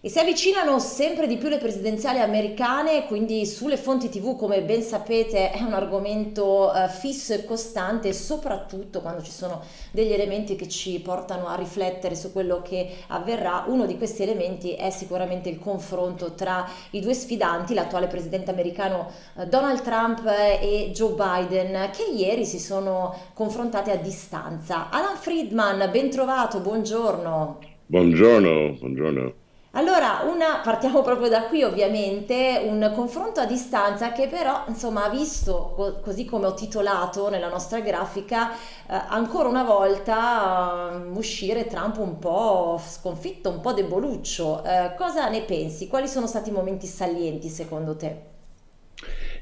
E si avvicinano sempre di più le presidenziali americane, quindi sulle fonti TV, come ben sapete, è un argomento fisso e costante, soprattutto quando ci sono degli elementi che ci portano a riflettere su quello che avverrà. Uno di questi elementi è sicuramente il confronto tra i due sfidanti, l'attuale presidente americano Donald Trump e Joe Biden, che ieri si sono confrontati a distanza. Alan Friedman, ben trovato, buongiorno. Buongiorno, buongiorno. Allora, partiamo proprio da qui ovviamente, un confronto a distanza che però insomma ha visto, così come ho titolato nella nostra grafica, ancora una volta uscire Trump un po' sconfitto, un po' deboluccio. Cosa ne pensi? Quali sono stati i momenti salienti secondo te?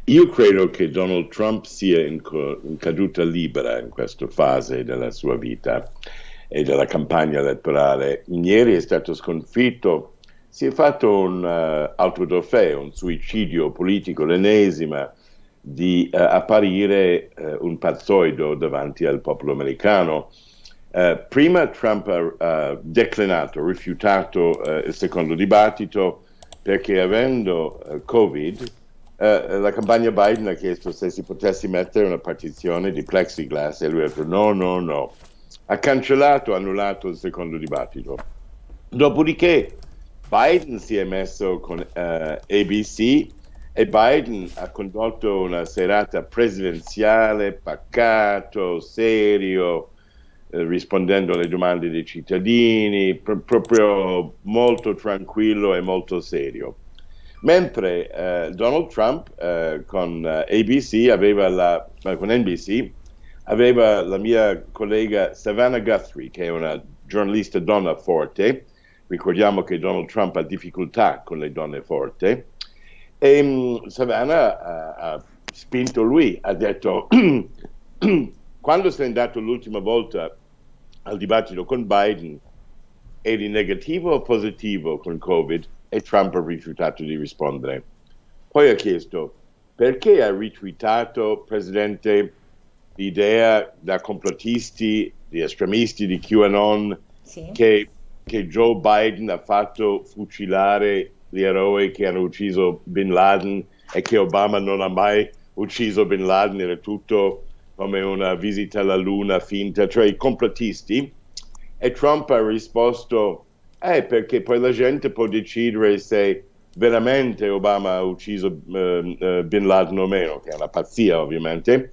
Io credo che Donald Trump sia in caduta libera in questa fase della sua vita e della campagna elettorale. Ieri è stato sconfitto. Si è fatto un autodafè, un suicidio politico, l'ennesima, di apparire un pazzoido davanti al popolo americano. Prima Trump ha rifiutato il secondo dibattito perché, avendo Covid, la campagna Biden ha chiesto se si potesse mettere una partizione di plexiglass e lui ha detto no, no, no. Ha cancellato, annullato il secondo dibattito. Dopodiché Biden si è messo con ABC e Biden ha condotto una serata presidenziale, pacato, serio, rispondendo alle domande dei cittadini, proprio molto tranquillo e molto serio. Mentre Donald Trump con NBC aveva la mia collega Savannah Guthrie, che è una giornalista donna forte. Ricordiamo che Donald Trump ha difficoltà con le donne forti, e Savannah ha spinto lui, ha detto quando sei andato l'ultima volta al dibattito con Biden eri negativo o positivo con Covid, e Trump ha rifiutato di rispondere. Poi ha chiesto perché ha ritweetato, presidente, l'idea da complottisti, di estremisti, di QAnon, sì, che Joe Biden ha fatto fucilare gli eroi che hanno ucciso Bin Laden e che Obama non ha mai ucciso Bin Laden, era tutto come una visita alla luna finta, cioè i complottisti. E Trump ha risposto perché poi la gente può decidere se veramente Obama ha ucciso Bin Laden o meno, che è una pazzia ovviamente.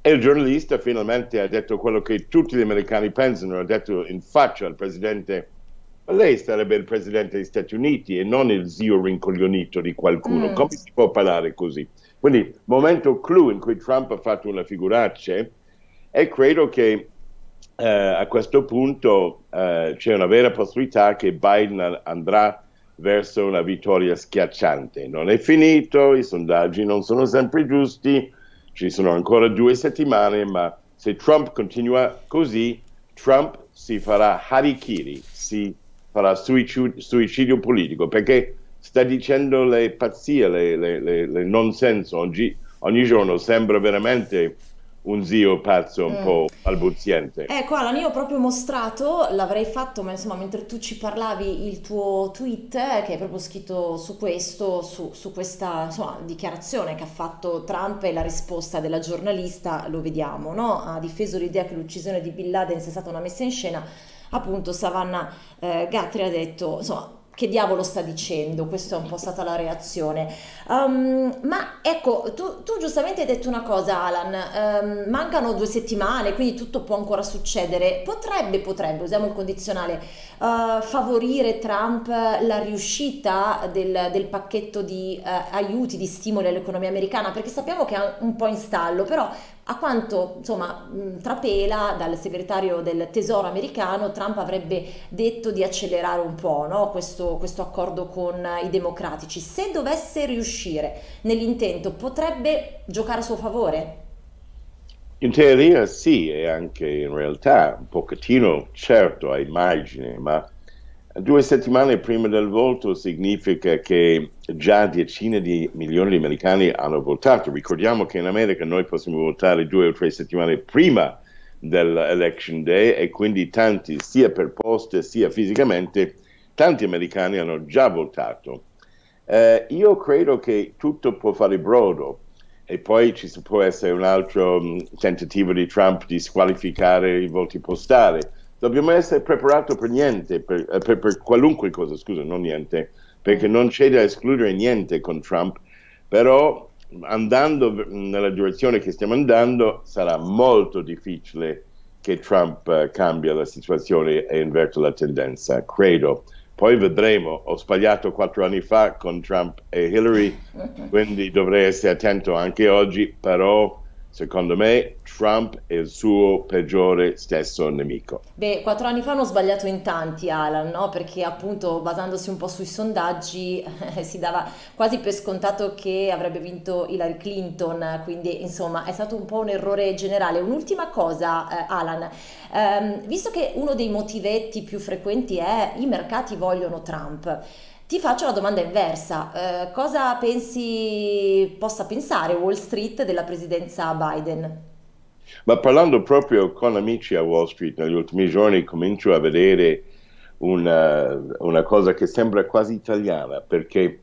E il giornalista finalmente ha detto quello che tutti gli americani pensano, ha detto in faccia al presidente: lei sarebbe il presidente degli Stati Uniti e non il zio rincoglionito di qualcuno. Come si può parlare così? Quindi, momento clou in cui Trump ha fatto una figuraccia, e credo che a questo punto c'è una vera possibilità che Biden andrà verso una vittoria schiacciante. Non è finito, i sondaggi non sono sempre giusti, ci sono ancora 2 settimane, ma se Trump continua così, Trump si farà harikiri, farà suicidio politico, perché sta dicendo le pazzie, le nonsenso. Ogni giorno sembra veramente un zio pazzo un po' balbuziente. Ecco Alan, io ho proprio mostrato, l'avrei fatto, ma insomma mentre tu ci parlavi, il tuo tweet che è proprio scritto su questo, su questa insomma dichiarazione che ha fatto Trump e la risposta della giornalista, lo vediamo, no? Ha difeso l'idea che l'uccisione di Bin Laden sia stata una messa in scena. Appunto Savannah Guthrie ha detto, insomma, che diavolo sta dicendo? Questa è un po' stata la reazione. Ma ecco, tu giustamente hai detto una cosa Alan, mancano 2 settimane, quindi tutto può ancora succedere. Potrebbe, usiamo il condizionale, favorire Trump la riuscita del pacchetto di aiuti, di stimoli all'economia americana, perché sappiamo che è un po' in stallo, però a quanto insomma trapela dal segretario del tesoro americano, Trump avrebbe detto di accelerare un po', no? questo accordo con i democratici. Se dovesse riuscire nell'intento, potrebbe giocare a suo favore? In teoria sì, e anche in realtà un pochettino, certo, a immagine, ma 2 settimane prima del voto significa che già decine di milioni di americani hanno votato. Ricordiamo che in America noi possiamo votare 2 o 3 settimane prima dell'Election Day, e quindi tanti, sia per posta sia fisicamente, tanti americani hanno già votato. Io credo che tutto può fare brodo e poi ci può essere un altro tentativo di Trump di squalificare i voti postali. Dobbiamo essere preparati per niente, per qualunque cosa, scusa, non niente, perché non c'è da escludere niente con Trump, però andando nella direzione che stiamo andando sarà molto difficile che Trump cambia la situazione e inverte la tendenza, credo. Poi vedremo, ho sbagliato 4 anni fa con Trump e Hillary, quindi dovrei essere attento anche oggi, però secondo me Trump è il suo peggiore stesso nemico. Beh, 4 anni fa hanno sbagliato in tanti, Alan, no? Perché appunto basandosi un po' sui sondaggi si dava quasi per scontato che avrebbe vinto Hillary Clinton, quindi insomma è stato un po' un errore generale. Un'ultima cosa, Alan, visto che uno dei motivetti più frequenti è i mercati vogliono Trump, ti faccio la domanda inversa, cosa pensi possa pensare Wall Street della presidenza Biden? Ma parlando proprio con amici a Wall Street negli ultimi giorni comincio a vedere una cosa che sembra quasi italiana, perché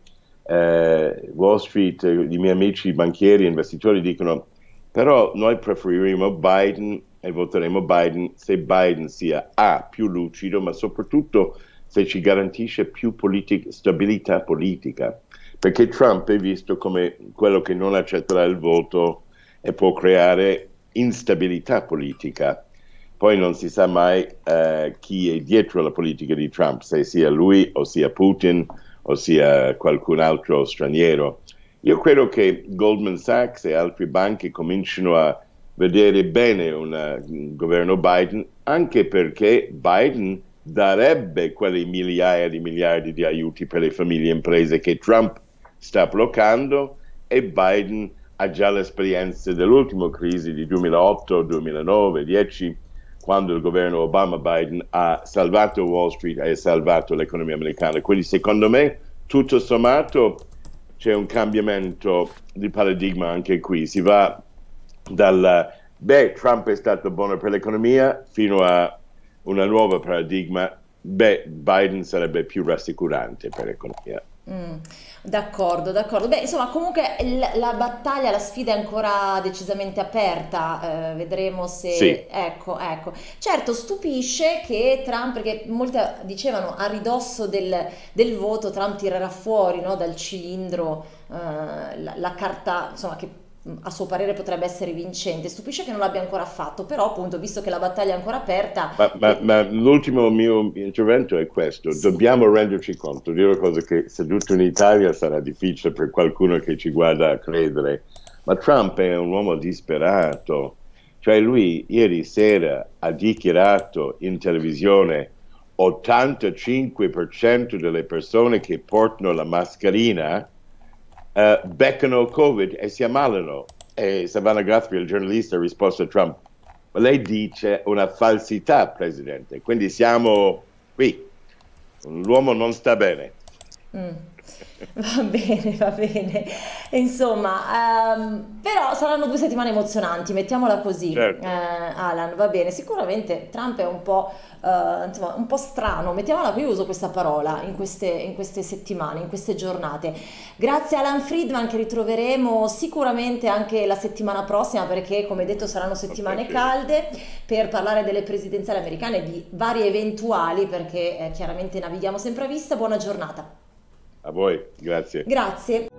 Wall Street, i miei amici banchieri e investitori dicono però noi preferiremo Biden e voteremo Biden se Biden sia A, più lucido, ma soprattutto se ci garantisce più stabilità politica, perché Trump è visto come quello che non accetterà il voto e può creare instabilità politica. Poi non si sa mai chi è dietro la politica di Trump, se sia lui o sia Putin o sia qualcun altro straniero. Io credo che Goldman Sachs e altre banche cominciano a vedere bene un governo Biden, anche perché Biden darebbe quelle migliaia di miliardi di aiuti per le famiglie e imprese che Trump sta bloccando, e Biden ha già l'esperienza dell'ultima crisi di 2008, 2009, 2010, quando il governo Obama-Biden ha salvato Wall Street e ha salvato l'economia americana. Quindi secondo me tutto sommato c'è un cambiamento di paradigma anche qui, si va dal beh Trump è stato buono per l'economia fino a una nuova paradigma, beh, Biden sarebbe più rassicurante per l'economia. D'accordo, d'accordo. Beh, insomma, comunque la battaglia, la sfida è ancora decisamente aperta, vedremo se... Sì. Ecco. Certo, stupisce che Trump, perché molti dicevano a ridosso del voto Trump tirerà fuori, no, dal cilindro la carta, insomma, che a suo parere potrebbe essere vincente, stupisce che non l'abbia ancora fatto, però appunto visto che la battaglia è ancora aperta... Ma l'ultimo mio intervento è questo, sì. Dobbiamo renderci conto di una cosa che seduto in Italia sarà difficile per qualcuno che ci guarda a credere, ma Trump è un uomo disperato, cioè lui ieri sera ha dichiarato in televisione 85% delle persone che portano la mascherina beccano Covid e si ammalano, e Savannah Guthrie, il giornalista, ha risposto a Trump: ma lei dice una falsità, Presidente, quindi siamo qui, l'uomo non sta bene. Va bene, insomma, però saranno 2 settimane emozionanti, mettiamola così, certo. Alan, va bene, sicuramente Trump è insomma, un po' strano, mettiamola, io uso questa parola in queste settimane, in queste giornate. Grazie Alan Friedman, che ritroveremo sicuramente anche la settimana prossima, perché come detto saranno settimane calde per parlare delle presidenziali americane, di varie eventuali, perché chiaramente navighiamo sempre a vista. Buona giornata. A voi, grazie. Grazie.